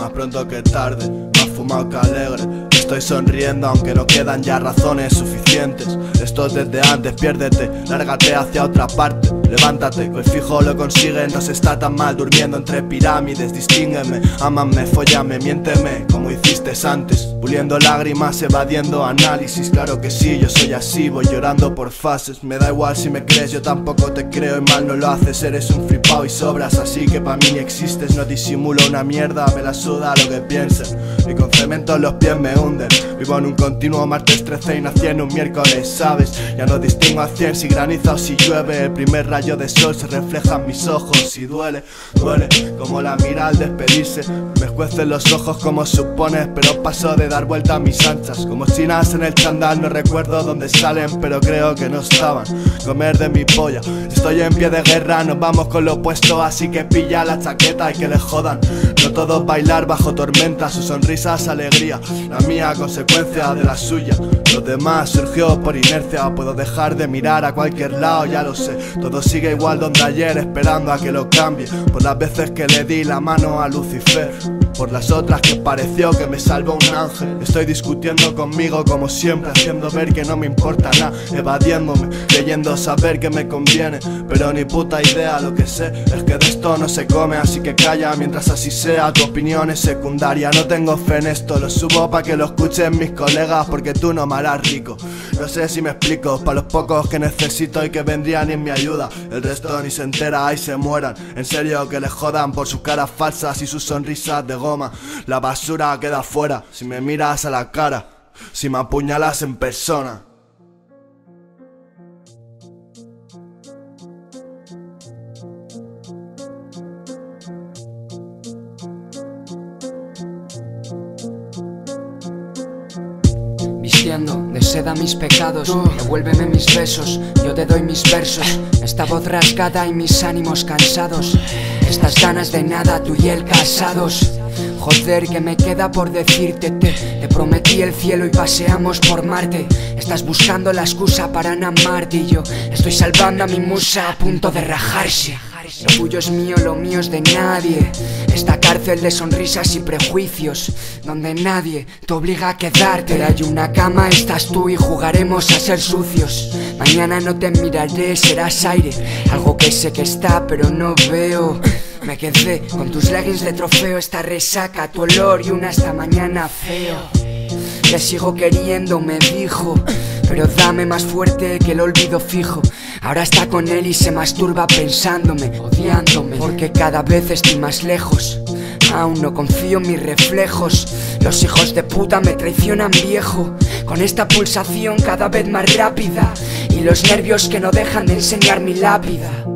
más pronto que tarde, más fumado que alegre. Estoy sonriendo aunque no quedan ya razones suficientes. Esto es desde antes, piérdete, lárgate hacia otra parte. Levántate, hoy fijo lo consiguen, no se está tan mal durmiendo entre pirámides. Distíngueme, ámame, fóllame, miénteme, como hiciste antes. Puliendo lágrimas, evadiendo análisis, claro que sí, yo soy así, voy llorando por fases. Me da igual si me crees, yo tampoco te creo y mal no lo haces. Eres un flipao y sobras, así que pa' mí ni existes. No disimulo una mierda, me la suda lo que piensen, y con cemento en los pies me hunden. Vivo en un continuo martes 13 y nací en un miércoles, ¿sabes? Ya no distingo a 100 si graniza o si llueve. El primer rayo de sol se refleja en mis ojos y duele, duele como la mira al despedirse. Me juecen los ojos como supones, pero paso de dar vuelta a mis anchas. Como chinas en el chandal, no recuerdo dónde salen, pero creo que no estaban. Comer de mi polla, estoy en pie de guerra, nos vamos con lo opuesto, así que pilla la chaqueta y que le jodan. No todo bailar bajo tormenta, su sonrisa es alegría, la mía consecuencia de la suya. Lo demás surgió por inercia, puedo dejar de mirar a cualquier lado, ya lo sé. Todo sigue igual donde ayer, esperando a que lo cambie, por las veces que le di la mano a Lucifer, por las otras que pareció que me salvó un ángel. Estoy discutiendo conmigo como siempre, haciendo ver que no me importa nada, evadiéndome, creyendo saber que me conviene, pero ni puta idea. Lo que sé es que de esto no se come, así que calla mientras así sea. Tu opinión es secundaria, no tengo fe en esto, lo subo pa' que lo escuchen mis colegas, porque tú no me harás rico. No sé si me explico, pa' los pocos que necesito y que vendrían en mi ayuda, el resto ni se entera y se mueran. En serio que les jodan por sus caras falsas y sus sonrisas de goma. La basura queda fuera si me miras a la cara, si me apuñalas en persona. Vistiendo de seda mis pecados, devuélveme mis besos, yo te doy mis versos. Esta voz rasgada y mis ánimos cansados, estas ganas de nada, tú y él casados. Joder, que me queda por decirte, te prometí el cielo y paseamos por Marte. Estás buscando la excusa para no amarte y yo estoy salvando a mi musa a punto de rajarse. Lo tuyo es mío, lo mío es de nadie. Esta cárcel de sonrisas y prejuicios, donde nadie te obliga a quedarte. Pero hay una cama, estás tú y jugaremos a ser sucios. Mañana no te miraré, serás aire, algo que sé que está pero no veo. Me quedé con tus leggings de trofeo, esta resaca, tu olor y un hasta mañana feo. Te sigo queriendo, me dijo, pero dame más fuerte que el olvido fijo. Ahora está con él y se masturba pensándome, odiándome, porque cada vez estoy más lejos. Aún no confío en mis reflejos, los hijos de puta me traicionan viejo, con esta pulsación cada vez más rápida y los nervios que no dejan de enseñar mi lápida.